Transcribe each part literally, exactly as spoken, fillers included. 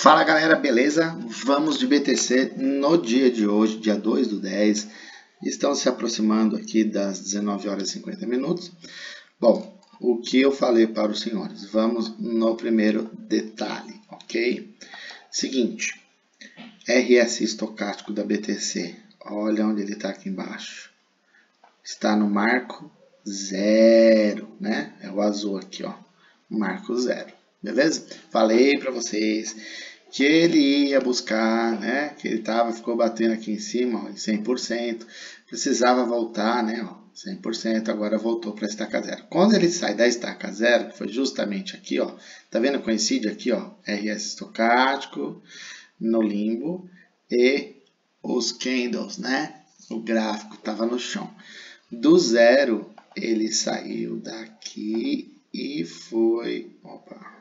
Fala galera, beleza? Vamos de B T C no dia de hoje, dia dois do dez. Estamos se aproximando aqui das dezenove horas e cinquenta minutos. Bom, o que eu falei para os senhores? Vamos no primeiro detalhe, ok? Seguinte, R S I estocástico da B T C. Olha onde ele está aqui embaixo. Está no marco zero, né? É o azul aqui, ó. Marco zero. Beleza? Falei para vocês que ele ia buscar, né? Que ele tava, ficou batendo aqui em cima, ó, em cem por cento. Precisava voltar, né? Ó, cem por cento, agora voltou para a estaca zero. Quando ele sai da estaca zero, que foi justamente aqui, ó. Tá vendo? Coincide aqui, ó. R S I estocástico no limbo e os candles, né? O gráfico tava no chão. Do zero, ele saiu daqui e foi... Opa!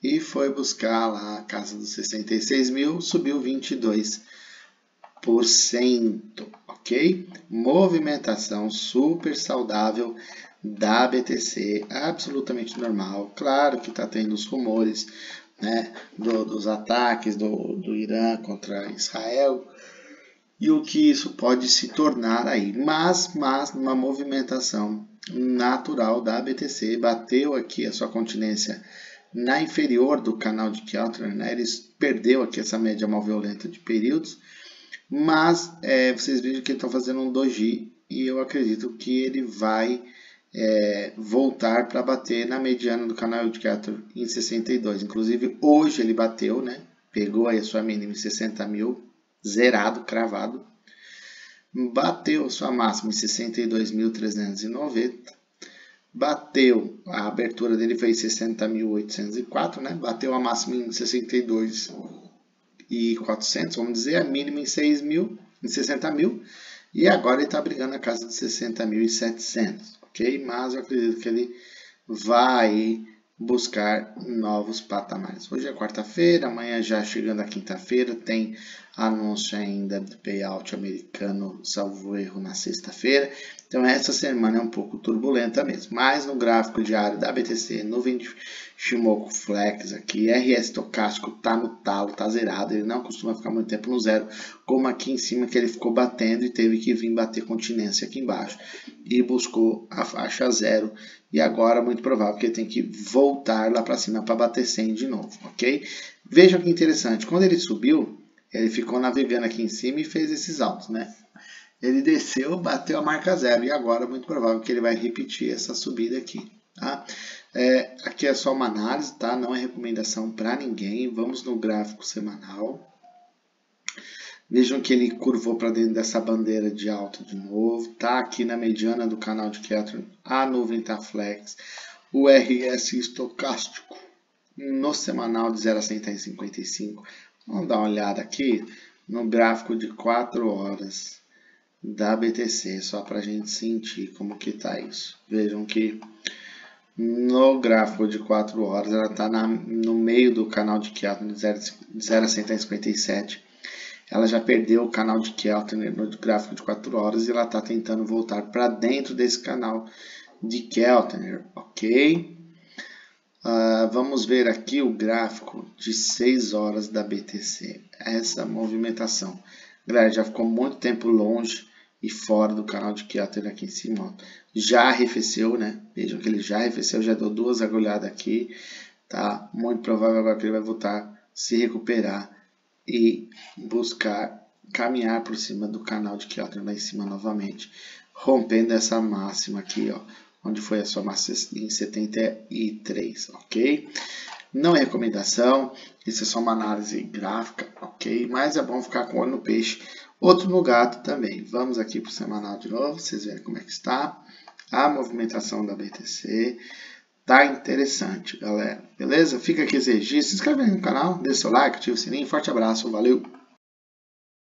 E foi buscar lá a casa dos sessenta e seis mil, subiu vinte e dois por cento, ok? Movimentação super saudável da B T C, absolutamente normal. Claro que está tendo os rumores, né, do, dos ataques do, do Irã contra Israel e o que isso pode se tornar aí, mas, mas numa movimentação natural da B T C, bateu aqui a sua continência na inferior do canal de Kiotre, né? Eles perdeu aqui essa média mal violenta de períodos, mas é, vocês viram que ele está fazendo um doji e eu acredito que ele vai é, voltar para bater na mediana do canal de Kiotre em sessenta e dois. Inclusive hoje ele bateu, né? Pegou aí a sua mínima em sessenta mil, zerado, cravado, bateu sua máxima em sessenta e dois mil trezentos e noventa. Bateu, a abertura dele foi sessenta mil oitocentos e quatro, né? Bateu a máxima em sessenta e dois mil e quatrocentos, vamos dizer, a mínima em seis mil, em sessenta mil, e agora ele está brigando na casa de sessenta mil e setecentos, ok? Mas eu acredito que ele vai buscar novos patamares. Hoje é quarta-feira, amanhã já chegando a quinta-feira, tem anúncio ainda do payout americano, salvo erro, na sexta-feira. Então essa semana é um pouco turbulenta mesmo, mas no gráfico diário da B T C, no Shimoku Flex aqui, R S I estocástico tá no talo, tá zerado, ele não costuma ficar muito tempo no zero, como aqui em cima que ele ficou batendo e teve que vir bater continência aqui embaixo e buscou a faixa zero e agora muito provável que ele tem que voltar lá para cima para bater cem de novo, ok? Vejam que interessante, quando ele subiu, ele ficou navegando aqui em cima e fez esses altos, né? Ele desceu, bateu a marca zero e agora é muito provável que ele vai repetir essa subida aqui, tá? É, aqui é só uma análise, tá? Não é recomendação para ninguém. Vamos no gráfico semanal. Vejam que ele curvou para dentro dessa bandeira de alto de novo. Tá aqui na mediana do canal de Keltner, a nuvem tá flex. O R S I estocástico no semanal de zero a cem tá em cinquenta e cinco. Vamos dar uma olhada aqui no gráfico de quatro horas. Da B T C, só para a gente sentir como que tá isso. Vejam que no gráfico de quatro horas ela está no meio do canal de Keltner de zero a cento e cinquenta e sete. Ela já perdeu o canal de Keltner no gráfico de quatro horas e ela está tentando voltar para dentro desse canal de Keltner, ok? Uh, vamos ver aqui o gráfico de seis horas da B T C, essa movimentação. Galera, já ficou muito tempo longe e fora do canal de Kiotre aqui em cima, ó. Já arrefeceu, né? Vejam que ele já arrefeceu, já deu duas agulhadas aqui, tá? Muito provável agora que ele vai voltar, se recuperar e buscar caminhar por cima do canal de Kiotre lá em cima novamente, rompendo essa máxima aqui, ó, onde foi a sua máxima em setenta e três, ok? Não é recomendação, isso é só uma análise gráfica, ok? Mas é bom ficar com um olho no peixe, outro no gato também. Vamos aqui para o semanal de novo, vocês verem como é que está. A movimentação da B T C tá interessante, galera. Beleza? Fica aqui esse registro, se inscreve no canal, dê seu like, ativa o sininho, forte abraço, valeu!